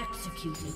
Executed.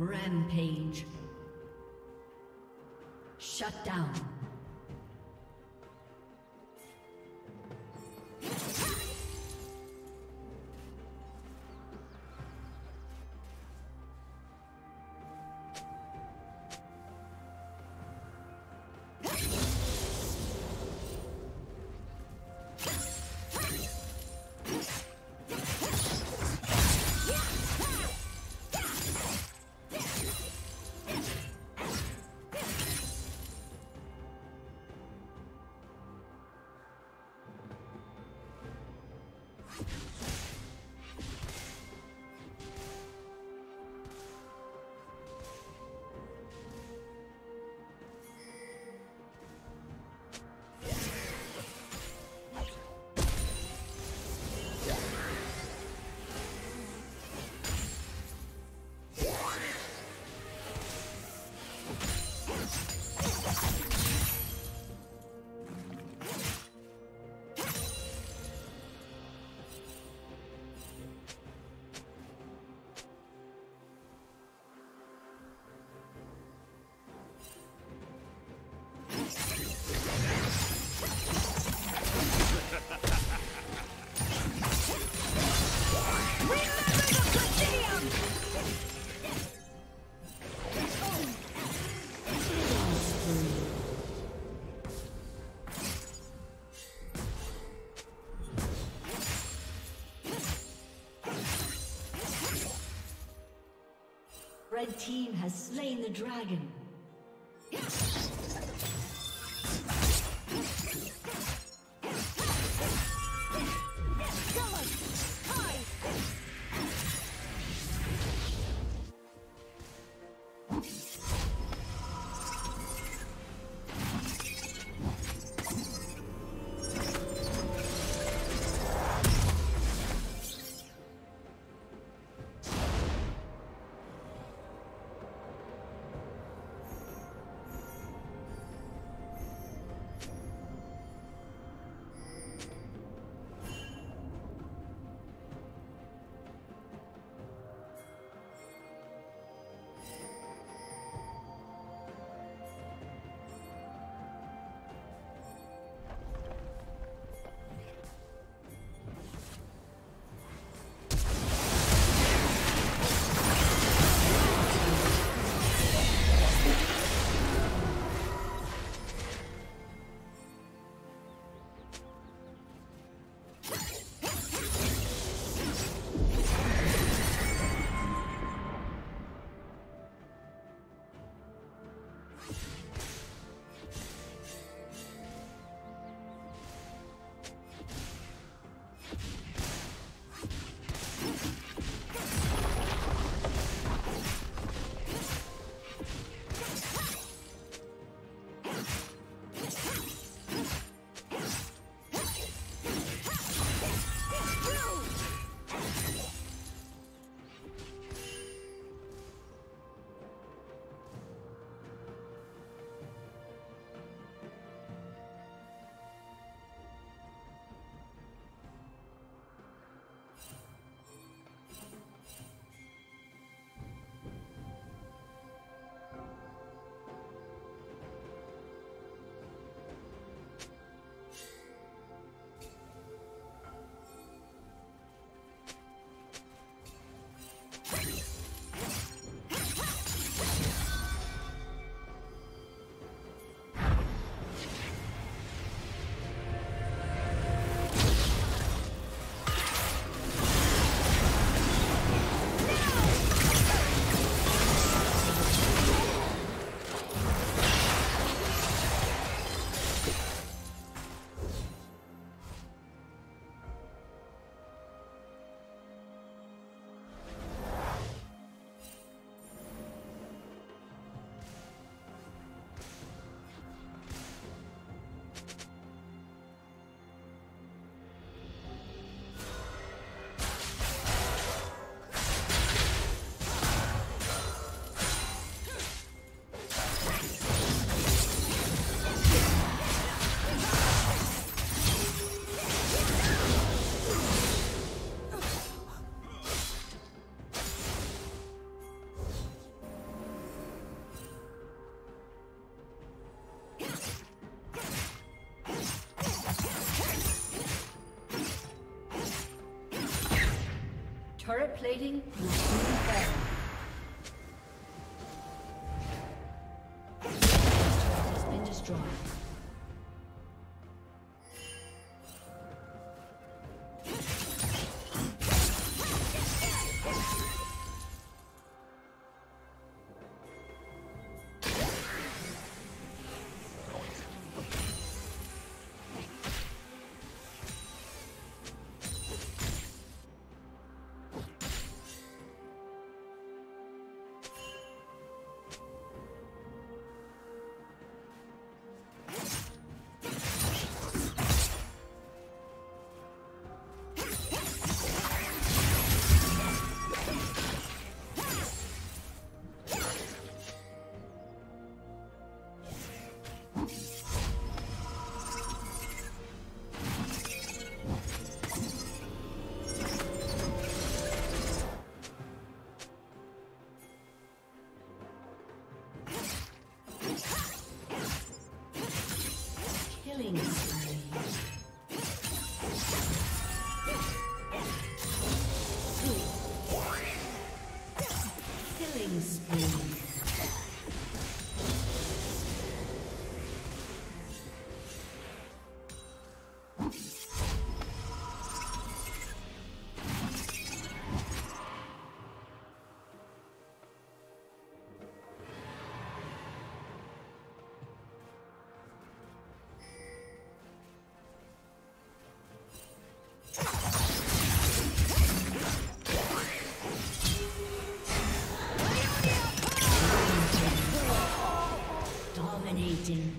Rampage. Shut down. Red team has slain the dragon. plating will soon fail. Dominating.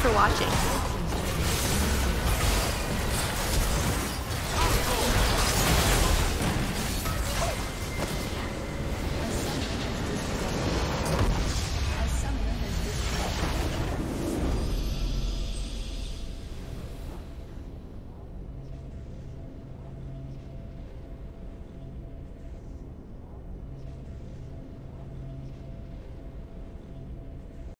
for watching.